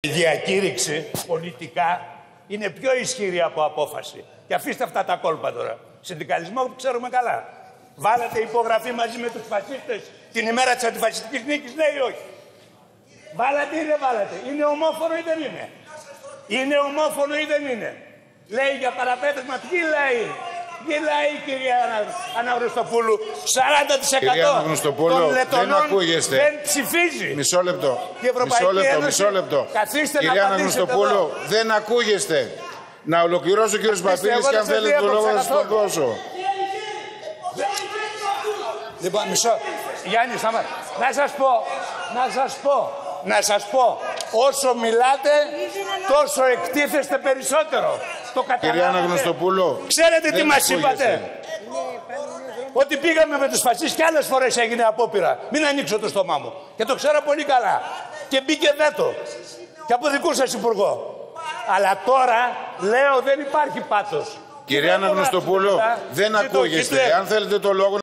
Η διακήρυξη πολιτικά είναι πιο ισχυρή από απόφαση. Και αφήστε αυτά τα κόλπα τώρα. Συνδικαλισμό που ξέρουμε καλά. Βάλατε υπογραφή μαζί με τους φασίστες την ημέρα της αντιφασιστικής νίκης, ναι ή όχι? Βάλατε ή δεν βάλατε? Είναι ομόφωνο ή δεν είναι? Είναι ομόφωνο ή δεν είναι? Λέει για παραπέτασμα, τι λέει? Γελάει η κυρία Αναγνωστοπούλου. 40% των Λετωνών δεν ψηφίζει. Μισό λεπτό. Μισό λεπτό. Καθίστε να απαντήσετε εδώ. Δεν ακούγεστε. Να ολοκληρώσω ο κύριος Παφίλης και αν θέλετε το λόγο να σας το δώσω. Λοιπόν, μισό. Γιάννη, σταμάτα. Να σας πω. Όσο μιλάτε, τόσο εκτίθεστε περισσότερο. Το καταλάβατε. Ξέρετε τι μας είπατε? Ότι πήγαμε με τους φασίστες και άλλες φορές έγινε απόπειρα. Μην ανοίξω το στομά μου. Και το ξέρω πολύ καλά. Και μπήκε βέτο. Και από δικού σας υπουργό. Αλλά τώρα, λέω, δεν υπάρχει πάθος. Κυρία Αναγνωστοπούλου, δεν ακούγεστε. Αν θέλετε το λόγο...